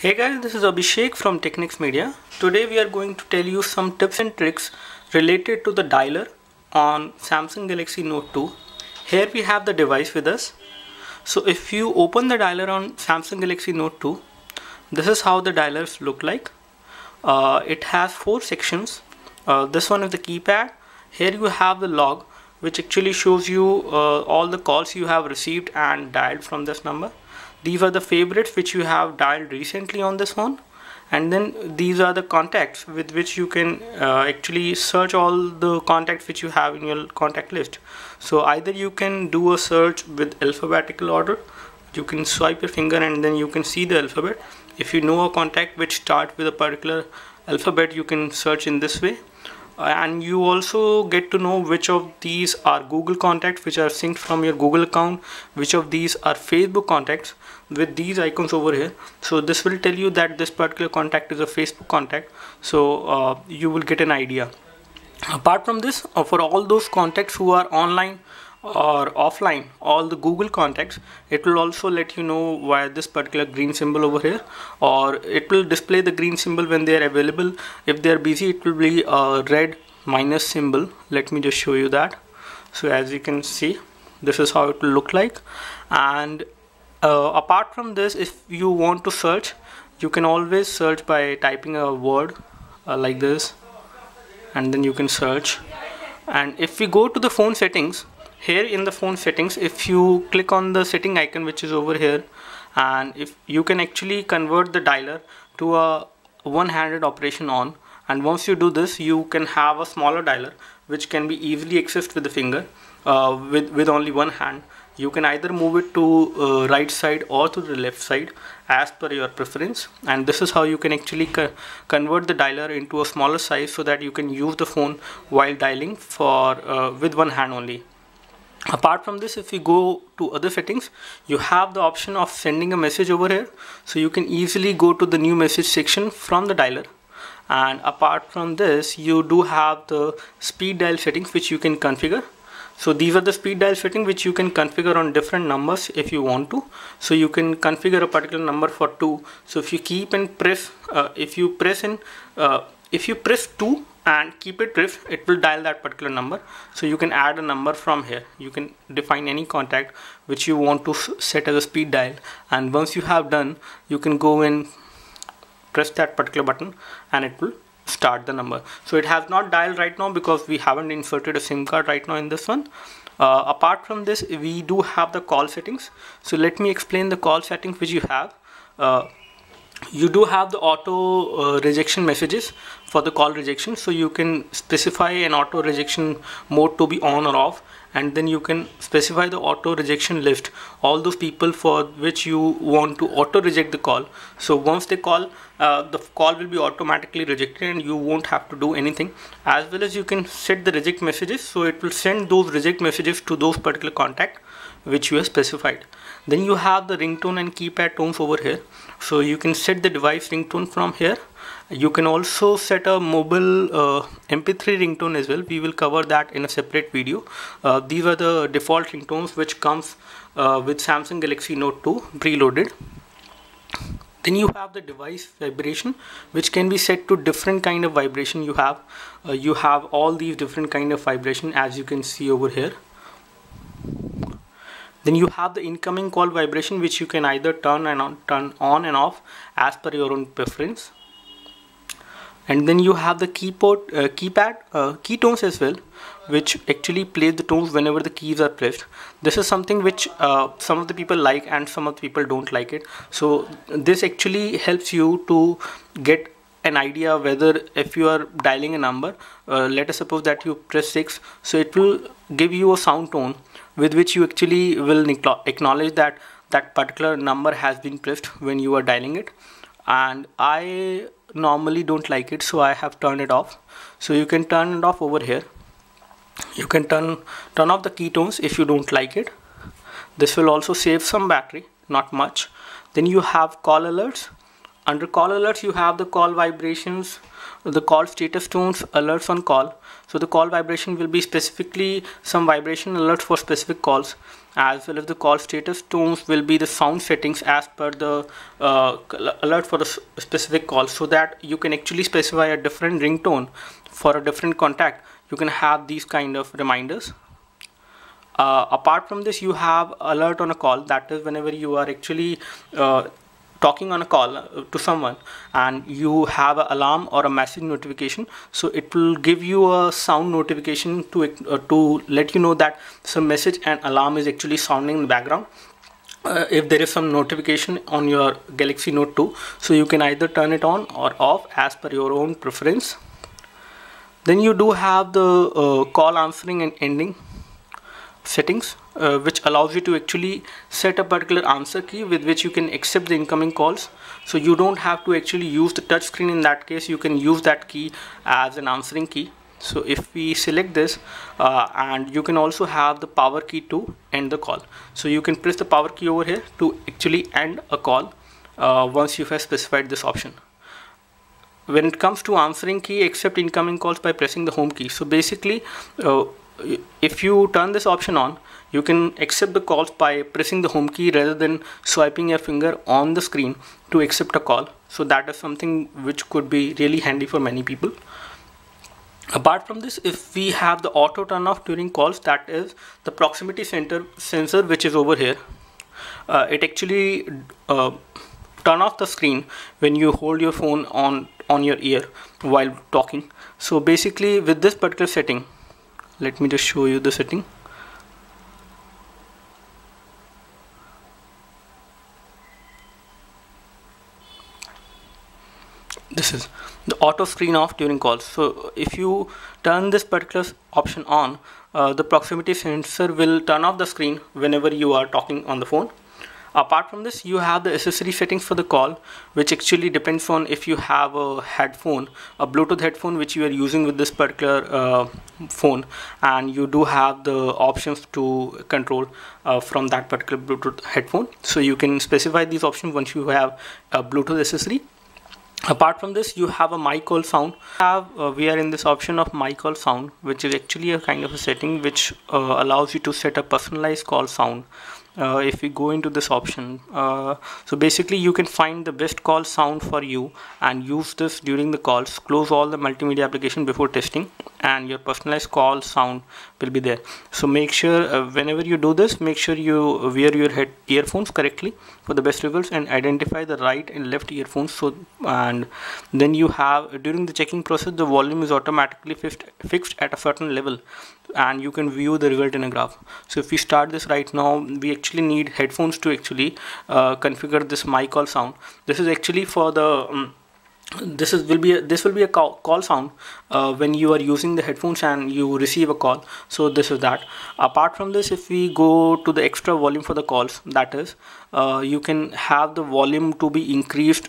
Hey guys, this is Abhishek from Technics Media. Today we are going to tell you some tips and tricks related to the dialer on Samsung Galaxy Note 2. Here we have the device with us. So if you open the dialer on Samsung Galaxy Note 2, this is how the dialers look like. It has four sections. This one is the keypad. Here you have the log, which actually shows you all the calls you have received and dialed from this number. These are the favorites which you have dialed recently on this phone, and then these are the contacts with which you can actually search all the contacts which you have in your contact list. So either you can do a search with alphabetical order, you can swipe your finger and then you can see the alphabet. If you know a contact which starts with a particular alphabet, you can search in this way. And you also get to know which of these are Google contacts which are synced from your Google account, which of these are Facebook contacts with these icons over here. So this will tell you that this particular contact is a Facebook contact, so you will get an idea. Apart from this, for all those contacts who are online or offline, all the Google contacts, it will also let you know via this particular green symbol over here, or it will display the green symbol when they are available. If they are busy, it will be a red minus symbol. Let me just show you that. So as you can see, this is how it will look like. And apart from this, if you want to search, you can always search by typing a word like this, and then you can search. And if we go to the phone settings, here in the phone settings, if you click on the setting icon which is over here, and if you can actually convert the dialer to a one-handed operation on, and once you do this, you can have a smaller dialer which can be easily accessed with the finger with only one hand. You can either move it to right side or to the left side as per your preference, and this is how you can actually convert the dialer into a smaller size so that you can use the phone while dialing for with one hand only. Apart from this, if you go to other settings, you have the option of sending a message over here, so you can easily go to the new message section from the dialer. And apart from this, you do have the speed dial settings which you can configure. So these are the speed dial settings which you can configure on different numbers if you want to. So you can configure a particular number for 2. So if you keep and press, if you press 2 and keep it pressed, it will dial that particular number. So you can add a number from here. You can define any contact which you want to set as a speed dial, and once you have done, you can go and press that particular button and it will start the number. So it has not dialed right now because we haven't inserted a SIM card right now in this one. Apart from this, we do have the call settings. So let me explain the call settings which you have. You do have the auto rejection messages for the call rejection, so you can specify an auto rejection mode to be on or off, and then you can specify the auto rejection list, all those people for which you want to auto reject the call. So once they call, the call will be automatically rejected and you won't have to do anything. As well as you can set the reject messages, so it will send those reject messages to those particular contact which you have specified. Then you have the ringtone and keypad tones over here, so you can set the device ringtone from here. You can also set a mobile MP3 ringtone as well. We will cover that in a separate video. These are the default ringtones which comes with Samsung Galaxy Note 2 preloaded. Then you have the device vibration, which can be set to different kind of vibration you have. You have all these different kind of vibration as you can see over here. Then you have the incoming call vibration, which you can either turn on and off as per your own preference. And then you have the key tones as well, which actually plays the tones whenever the keys are pressed. This is something which some of the people like and some of the people don't like it. So this actually helps you to get an idea whether if you are dialing a number, let us suppose that you press 6, so it will give you a sound tone with which you actually will acknowledge that that particular number has been pressed when you are dialing it. And I normally don't like it, so I have turned it off. So you can turn it off over here. You can turn off the key tones if you don't like it. This will also save some battery, not much. Then you have call alerts, Under call alerts, you have the call vibrations, the call status tones, alerts on call. So the call vibration will be specifically some vibration alerts for specific calls, as well as the call status tones will be the sound settings as per the alert for the specific call, so that you can actually specify a different ringtone for a different contact. You can have these kind of reminders. Apart from this, you have alert on a call, that is whenever you are actually talking on a call to someone and you have an alarm or a message notification, so it will give you a sound notification to let you know that some message and alarm is actually sounding in the background. If there is some notification on your Galaxy Note 2, so you can either turn it on or off as per your own preference. Then you do have the call answering and ending settings, which allows you to actually set a particular answer key with which you can accept the incoming calls. So you don't have to actually use the touch screen. In that case, you can use that key as an answering key. So if we select this, and you can also have the power key to end the call. So you can press the power key over here to actually end a call once you have specified this option. When it comes to answering key, accept incoming calls by pressing the home key. So basically, if you turn this option on, you can accept the calls by pressing the home key rather than swiping your finger on the screen to accept a call. So that is something which could be really handy for many people. Apart from this, if we have the auto turn off during calls, that is the proximity sensor which is over here. It actually turn off the screen when you hold your phone on your ear while talking. So basically, with this particular setting, let me just show you the setting. This is the auto screen off during calls. So if you turn this particular option on, the proximity sensor will turn off the screen whenever you are talking on the phone. Apart from this, you have the accessory settings for the call, which actually depends on if you have a headphone, a Bluetooth headphone which you are using with this particular phone, and you do have the options to control from that particular Bluetooth headphone. So you can specify these options once you have a Bluetooth accessory. Apart from this, you have a my call sound. We are in this option of my call sound, which is actually a kind of a setting which allows you to set a personalized call sound. If we go into this option, so basically you can find the best call sound for you and use this during the calls. Close all the multimedia application before testing, and your personalized call sound will be there. So make sure whenever you do this, make sure you wear your earphones correctly for the best results, and identify the right and left earphones. So, and then you have, during the checking process, the volume is automatically fixed at a certain level, and you can view the result in a graph. So if we start this right now, we actually need headphones to actually configure this my call sound. This is actually for the this will be a call sound when you are using the headphones and you receive a call. So this is that. Apart from this, if we go to the extra volume for the calls, that is you can have the volume to be increased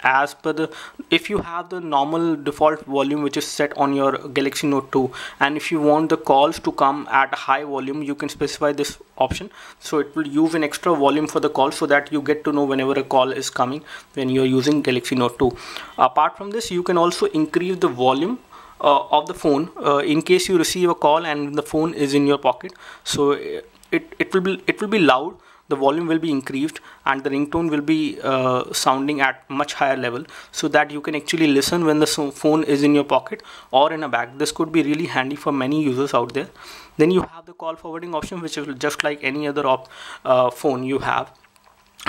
as per the, if you have the normal default volume which is set on your Galaxy Note 2, and if you want the calls to come at a high volume, you can specify this option. So it will use an extra volume for the call, so that you get to know whenever a call is coming when you're using Galaxy Note 2. Apart from this, you can also increase the volume of the phone in case you receive a call and the phone is in your pocket. So it will be loud. The volume will be increased and the ringtone will be sounding at much higher level, so that you can actually listen when the phone is in your pocket or in a bag. This could be really handy for many users out there. Then you have the call forwarding option, which is just like any other phone you have.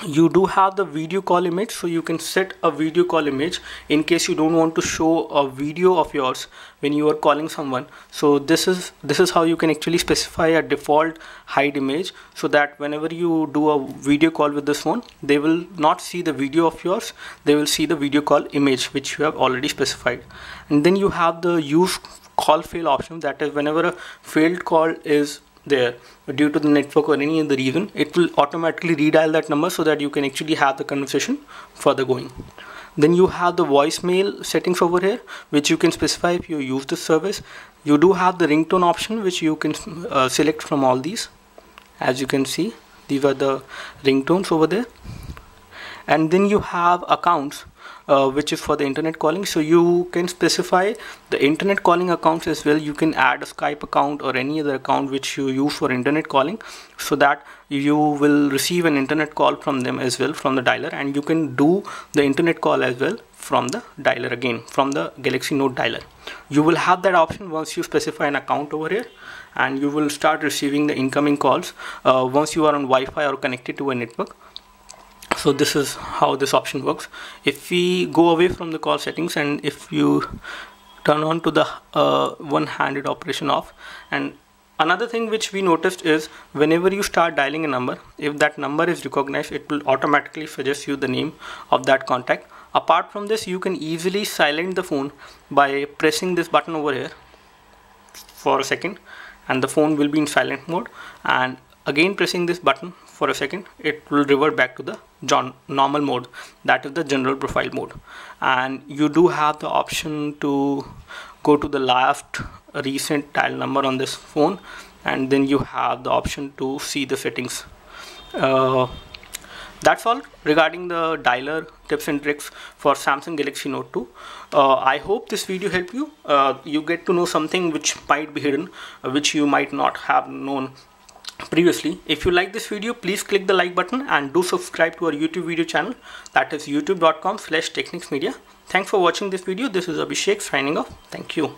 You do have the video call image, so you can set a video call image in case you don't want to show a video of yours when you are calling someone. So this is how you can actually specify a default hide image, so that whenever you do a video call with this phone, they will not see the video of yours, they will see the video call image which you have already specified. And then you have the use call fail option, that is whenever a failed call is there due to the network or any other reason, it will automatically redial that number, so that you can actually have the conversation further going. Then you have the voicemail settings over here, which you can specify if you use this service. You do have the ringtone option, which you can select from all these. As you can see, these are the ringtones over there. and then you have accounts which is for the internet calling, so you can specify the internet calling accounts as well. You can add a Skype account or any other account which you use for internet calling, so that you will receive an internet call from them as well, from the dialer, and you can do the internet call as well from the dialer, again from the Galaxy Note dialer. You will have that option once you specify an account over here, and you will start receiving the incoming calls once you are on Wi-Fi or connected to a network. So this is how this option works. If we go away from the call settings, and if you turn on to the one-handed operation off, and another thing which we noticed is whenever you start dialing a number, if that number is recognized, it will automatically suggest you the name of that contact. Apart from this, you can easily silence the phone by pressing this button over here for a second, and the phone will be in silent mode, and again pressing this button for a second, it will revert back to the normal mode, that is the general profile mode. And you do have the option to go to the last recent dial number on this phone, and then you have the option to see the settings. That's all regarding the dialer tips and tricks for Samsung Galaxy Note 2. I hope this video helped you. You get to know something which might be hidden, which you might not have known previously. If you like this video, please click the like button and do subscribe to our YouTube video channel, that is youtube.com/technicsmedia. Thanks for watching this video. This is Abhishek signing off. Thank you.